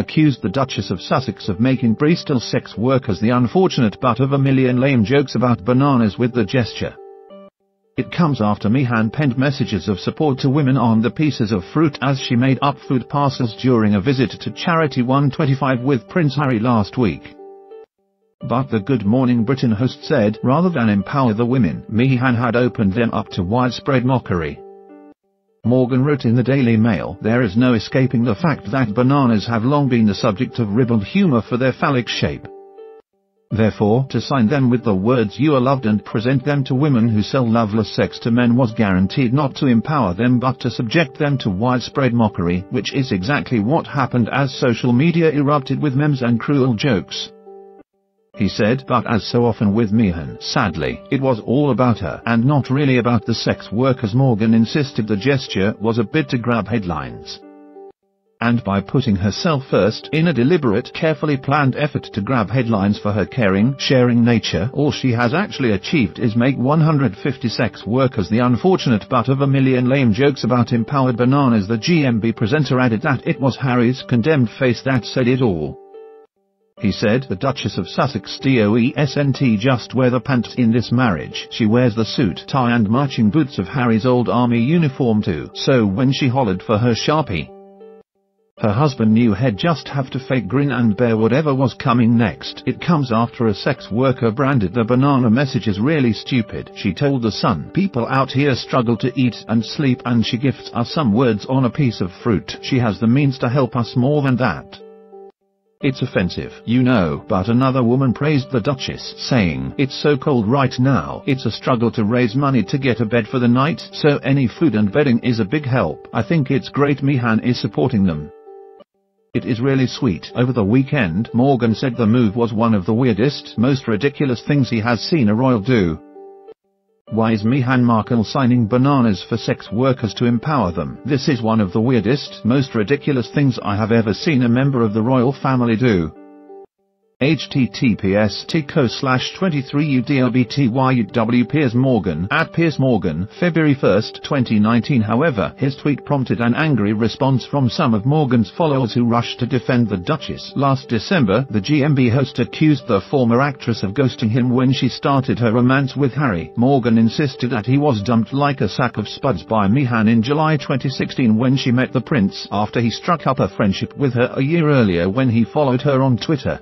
accused the Duchess of Sussex of making Bristol sex workers the unfortunate butt of a million lame jokes about bananas with the gesture. It comes after me hand-penned messages of support to women on the pieces of fruit as she made up food parcels during a visit to Charity 125 with Prince Harry last week. But the Good Morning Britain host said rather than empower the women, Meghan had opened them up to widespread mockery. Morgan wrote in the Daily Mail, "There is no escaping the fact that bananas have long been the subject of ribald humour for their phallic shape. Therefore, to sign them with the words 'You are loved' and present them to women who sell loveless sex to men was guaranteed not to empower them but to subject them to widespread mockery, which is exactly what happened as social media erupted with memes and cruel jokes." He said, "But as so often with Meghan, sadly, it was all about her and not really about the sex workers." Morgan insisted the gesture was a bid to grab headlines. And by putting herself first in a deliberate, carefully planned effort to grab headlines for her caring, sharing nature, all she has actually achieved is make 150 sex workers the unfortunate butt of a million lame jokes about empowered bananas. The GMB presenter added that it was Harry's condemned face that said it all. He said, "The Duchess of Sussex doesn't just wear the pants in this marriage. She wears the suit, tie and marching boots of Harry's old army uniform too. So when she hollered for her Sharpie, her husband knew he'd just have to fake grin and bear whatever was coming next." It comes after a sex worker branded the banana messages really stupid. She told The Sun, "People out here struggle to eat and sleep and she gifts us some words on a piece of fruit. She has the means to help us more than that. It's offensive, you know." But another woman praised the Duchess, saying, "It's so cold right now. It's a struggle to raise money to get a bed for the night, so any food and bedding is a big help. I think it's great Meghan is supporting them. It is really sweet." Over the weekend, Morgan said the move was one of the weirdest, most ridiculous things he has seen a royal do. "Why is Meghan Markle signing bananas for sex workers to empower them? This is one of the weirdest, most ridiculous things I have ever seen a member of the royal family do." https://23udlbtyuw Piers Morgan at Piers Morgan, February 1, 2019. However, his tweet prompted an angry response from some of Morgan's followers who rushed to defend the Duchess. Last December, the GMB host accused the former actress of ghosting him when she started her romance with Harry. Morgan insisted that he was dumped like a sack of spuds by Meghan in July 2016 when she met the prince, after he struck up a friendship with her a year earlier when he followed her on Twitter.